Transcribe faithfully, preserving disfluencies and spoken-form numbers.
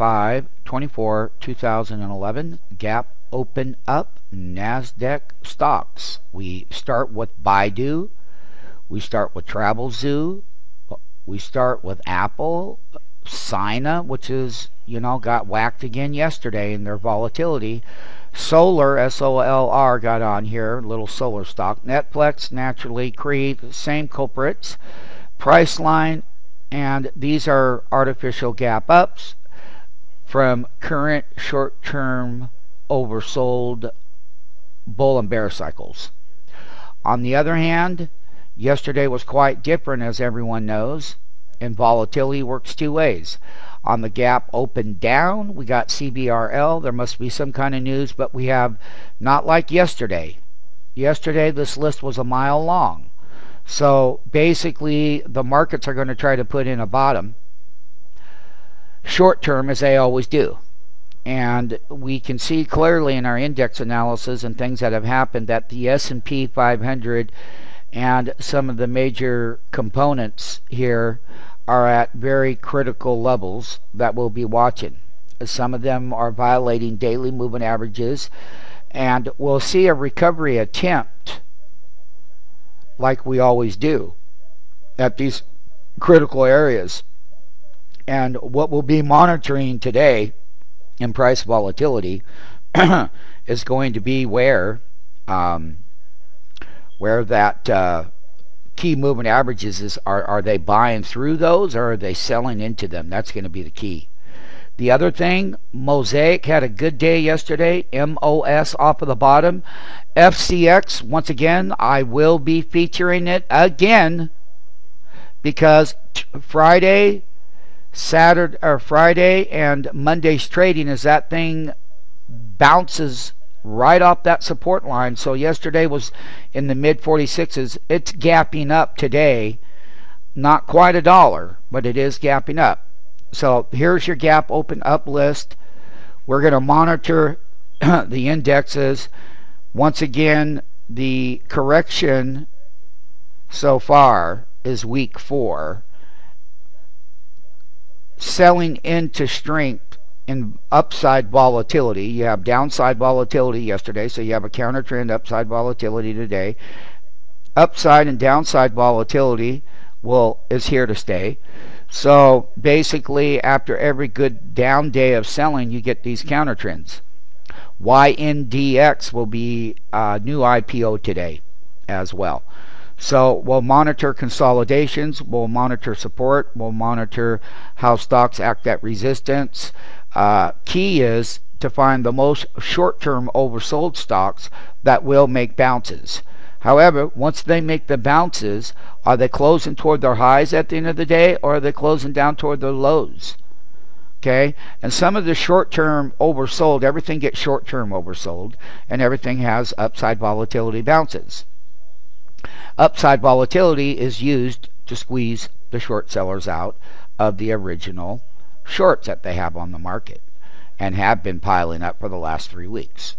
five twenty-four two thousand eleven Gap open up NASDAQ stocks. We start with Baidu. We start with Travelzoo. We start with Apple, Sina, which is, you know, got whacked again yesterday in their volatility. SOLR, S O L R, got on here, little solar stock. Netflix, naturally, Creed, same culprits. Priceline, and these are artificial gap ups from current short-term oversold bull and bear cycles. On the other hand, yesterday was quite different, as everyone knows, and volatility works two ways. On the gap open down, we got C B R L. There must be some kind of news, but we have not like yesterday. Yesterday, this list was a mile long. So basically, the markets are going to try to put in a bottom, short term, as they always do. And we can see clearly in our index analysis and things that have happened that the S and P five hundred and some of the major components here are at very critical levels that we'll be watching. Some of them are violating daily moving averages, and we'll see a recovery attempt like we always do at these critical areas. And what we'll be monitoring today in price volatility is going to be where um, where that uh, key moving averages is. Are, are they buying through those, or are they selling into them? That's going to be the key. The other thing, Mosaic had a good day yesterday. M O S off of the bottom. F C X, once again, I will be featuring it again because Friday, Saturday, or Friday and Monday's trading is that thing bounces right off that support line. So yesterday was in the mid forty-sixes. It's gapping up today, not quite a dollar, but it is gapping up. So here's your gap open up list. We're going to monitor the indexes. Once again, the correction so far is week four, selling into strength in upside volatility. You have downside volatility yesterday, so you have a counter trend upside volatility today. Upside and downside volatility will is here to stay. So basically, after every good down day of selling, you get these counter trends. Y N D X will be a new I P O today as well. So we'll monitor consolidations, we'll monitor support, we'll monitor how stocks act at resistance. Uh, key is to find the most short-term oversold stocks that will make bounces. However, once they make the bounces, are they closing toward their highs at the end of the day, or are they closing down toward their lows? Okay, and some of the short-term oversold, everything gets short-term oversold, and everything has upside volatility bounces. Upside volatility is used to squeeze the short sellers out of the original shorts that they have on the market and have been piling up for the last three weeks.